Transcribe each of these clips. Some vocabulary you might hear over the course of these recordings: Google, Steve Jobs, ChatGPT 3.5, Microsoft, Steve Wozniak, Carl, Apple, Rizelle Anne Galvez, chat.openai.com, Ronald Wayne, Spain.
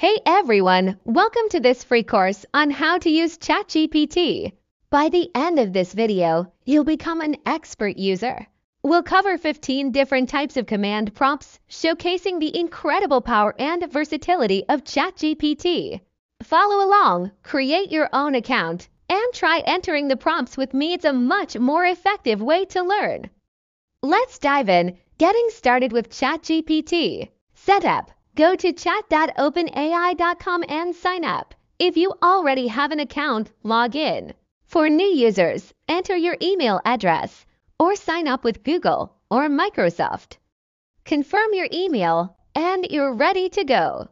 Hey everyone, welcome to this free course on how to use ChatGPT. By the end of this video, you'll become an expert user. We'll cover 15 different types of command prompts, showcasing the incredible power and versatility of ChatGPT. Follow along, create your own account, and try entering the prompts with me. It's a much more effective way to learn. Let's dive in, getting started with ChatGPT. Setup. Go to chat.openai.com and sign up. If you already have an account, log in. For new users, enter your email address or sign up with Google or Microsoft. Confirm your email and you're ready to go.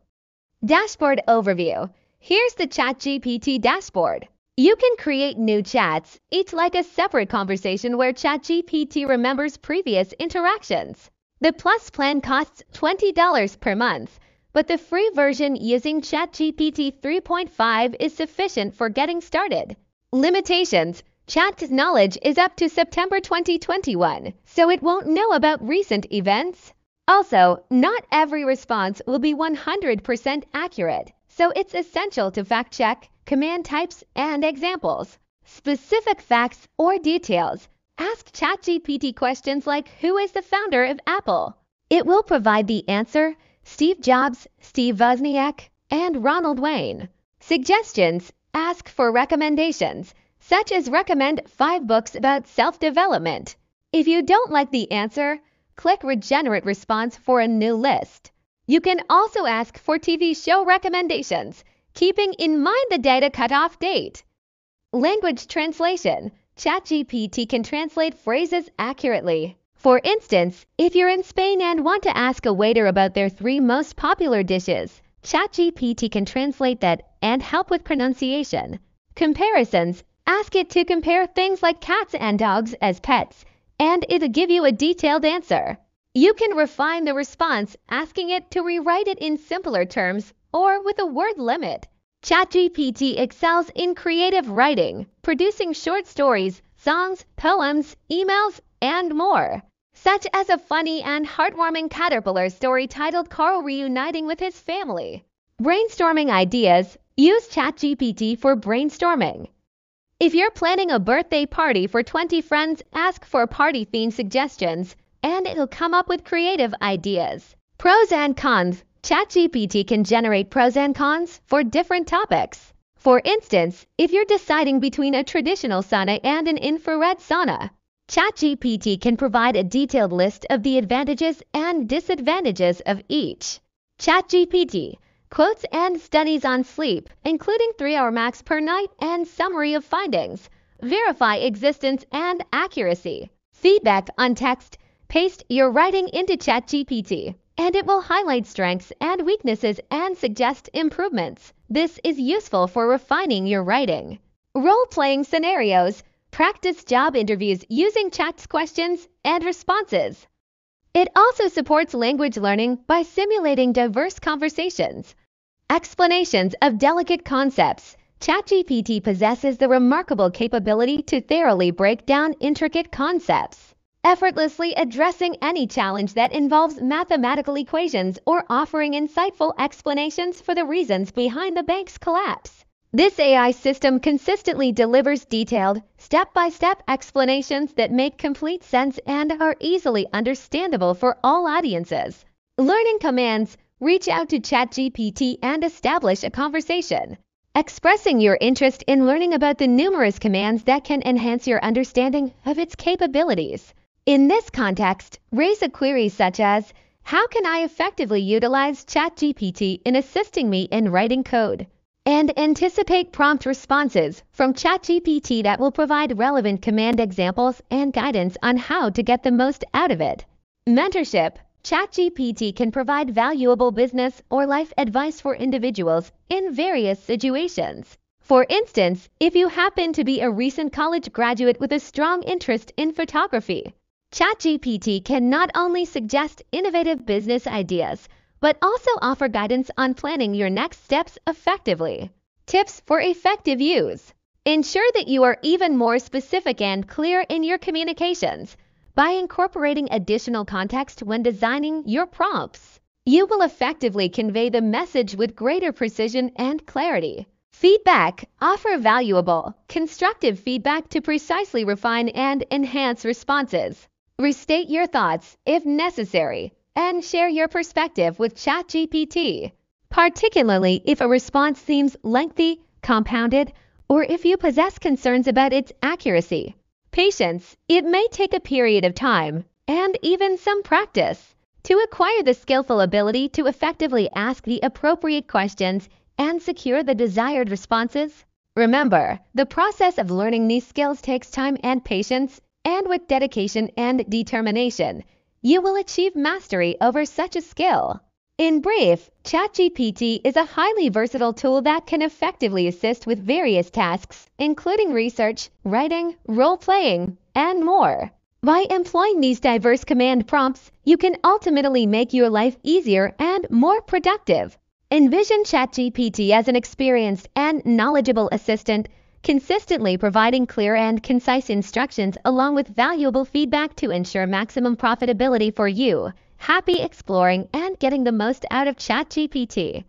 Dashboard overview. Here's the ChatGPT dashboard. You can create new chats, each like a separate conversation where ChatGPT remembers previous interactions. The Plus plan costs $20 per month, but the free version using ChatGPT 3.5 is sufficient for getting started. Limitations. Chat's knowledge is up to September 2021, so it won't know about recent events. Also, not every response will be 100% accurate, so it's essential to fact-check command types and examples. Specific facts or details. Ask ChatGPT questions like, who is the founder of Apple? It will provide the answer, Steve Jobs, Steve Wozniak, and Ronald Wayne. Suggestions, ask for recommendations, such as recommend 5 books about self-development. If you don't like the answer, click Regenerate Response for a new list. You can also ask for TV show recommendations, keeping in mind the data cutoff date. Language translation. ChatGPT can translate phrases accurately. For instance, if you're in Spain and want to ask a waiter about their 3 most popular dishes, ChatGPT can translate that and help with pronunciation. Comparisons. Ask it to compare things like cats and dogs as pets, and it'll give you a detailed answer. You can refine the response, asking it to rewrite it in simpler terms or with a word limit. ChatGPT excels in creative writing, producing short stories, songs, poems, emails, and more, such as a funny and heartwarming caterpillar story titled Carl Reuniting with His Family. Brainstorming ideas. Use ChatGPT for brainstorming. If you're planning a birthday party for 20 friends, ask for party-themed suggestions, and it'll come up with creative ideas. Pros and cons. ChatGPT can generate pros and cons for different topics. For instance, if you're deciding between a traditional sauna and an infrared sauna, ChatGPT can provide a detailed list of the advantages and disadvantages of each. ChatGPT quotes and studies on sleep, including 3-hour max per night and summary of findings, verify existence and accuracy. Feedback on text, paste your writing into ChatGPT, and it will highlight strengths and weaknesses and suggest improvements. This is useful for refining your writing. Role-playing scenarios. Practice job interviews using chat's questions and responses. It also supports language learning by simulating diverse conversations. Explanations of delicate concepts. ChatGPT possesses the remarkable capability to thoroughly break down intricate concepts, effortlessly addressing any challenge that involves mathematical equations or offering insightful explanations for the reasons behind the bank's collapse. This AI system consistently delivers detailed, step-by-step explanations that make complete sense and are easily understandable for all audiences. Learning commands. Reach out to ChatGPT and establish a conversation, expressing your interest in learning about the numerous commands that can enhance your understanding of its capabilities. In this context, raise a query such as, how can I effectively utilize ChatGPT in assisting me in writing code? And anticipate prompt responses from ChatGPT that will provide relevant command examples and guidance on how to get the most out of it. Mentorship. ChatGPT can provide valuable business or life advice for individuals in various situations. For instance, if you happen to be a recent college graduate with a strong interest in photography, ChatGPT can not only suggest innovative business ideas, but also offer guidance on planning your next steps effectively. Tips for effective use. Ensure that you are even more specific and clear in your communications by incorporating additional context when designing your prompts. You will effectively convey the message with greater precision and clarity. Feedback. Offer valuable, constructive feedback to precisely refine and enhance responses. Restate your thoughts, if necessary, and share your perspective with ChatGPT, particularly if a response seems lengthy, compounded, or if you possess concerns about its accuracy. Patience. It may take a period of time, and even some practice, to acquire the skillful ability to effectively ask the appropriate questions and secure the desired responses. Remember, the process of learning these skills takes time and patience, and with dedication and determination, you will achieve mastery over such a skill. In brief, ChatGPT is a highly versatile tool that can effectively assist with various tasks, including research, writing, role-playing, and more. By employing these diverse command prompts, you can ultimately make your life easier and more productive. Envision ChatGPT as an experienced and knowledgeable assistant, consistently providing clear and concise instructions along with valuable feedback to ensure maximum profitability for you. Happy exploring and getting the most out of ChatGPT.